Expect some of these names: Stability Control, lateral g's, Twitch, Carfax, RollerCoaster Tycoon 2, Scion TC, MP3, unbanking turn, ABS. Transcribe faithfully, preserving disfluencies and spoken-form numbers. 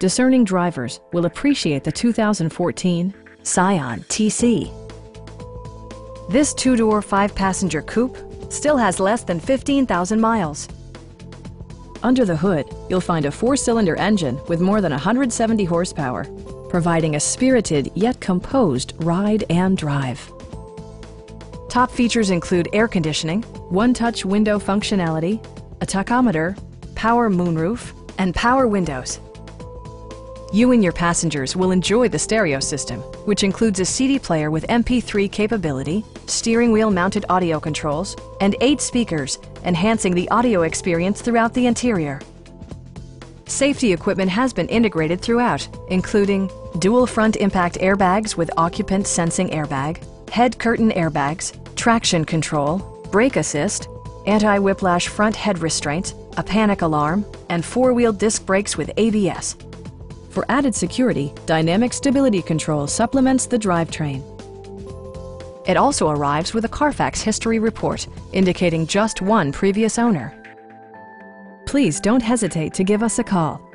Discerning drivers will appreciate the two thousand fourteen Scion T C. This two-door, five-passenger coupe still has less than fifteen thousand miles. Under the hood, you'll find a four-cylinder engine with more than one hundred seventy horsepower, providing a spirited yet composed ride and drive. Top features include air conditioning, one-touch window functionality, a tachometer, power moonroof, and power windows. You and your passengers will enjoy the stereo system, which includes a C D player with M P three capability, steering wheel-mounted audio controls, and eight speakers, enhancing the audio experience throughout the interior. Safety equipment has been integrated throughout, including dual front impact airbags with occupant sensing airbag, head curtain airbags, traction control, brake assist, anti-whiplash front head restraints, a panic alarm, and four-wheel disc brakes with A B S. For added security, Dynamic Stability Control supplements the drivetrain. It also arrives with a Carfax history report, indicating just one previous owner. Please don't hesitate to give us a call.